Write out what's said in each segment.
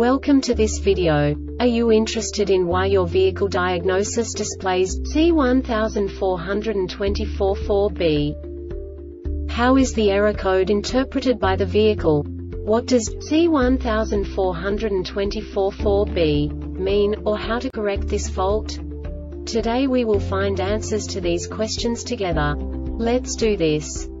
Welcome to this video. Are you interested in why your vehicle diagnosis displays C1424-4B? How is the error code interpreted by the vehicle? What does C1424-4B mean, or how to correct this fault? Today we will find answers to these questions together. Let's do this.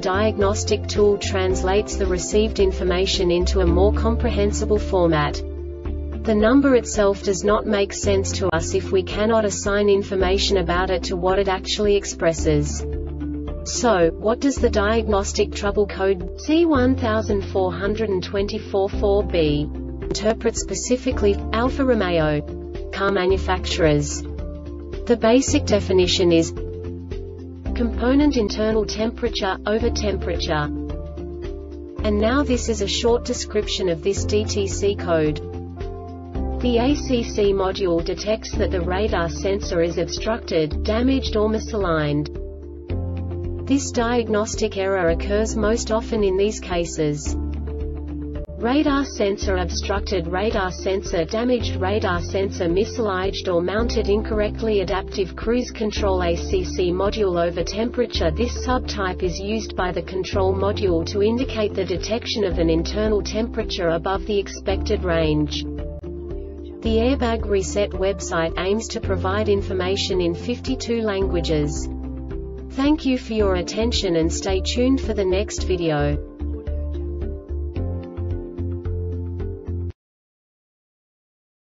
diagnostic tool translates the received information into a more comprehensible format. The number itself does not make sense to us if we cannot assign information about it to what it actually expresses. So, what does the diagnostic trouble code C1424-4B interpret specifically for Alfa Romeo car manufacturers? The basic definition is component internal temperature over temperature. And now this is a short description of this DTC code. The ACC module detects that the radar sensor is obstructed, damaged or misaligned. This diagnostic error occurs most often in these cases: radar sensor obstructed, radar sensor damaged, radar sensor misaligned or mounted incorrectly, adaptive cruise control, ACC module over temperature. This subtype is used by the control module to indicate the detection of an internal temperature above the expected range. The Airbag Reset website aims to provide information in 52 languages. Thank you for your attention and stay tuned for the next video.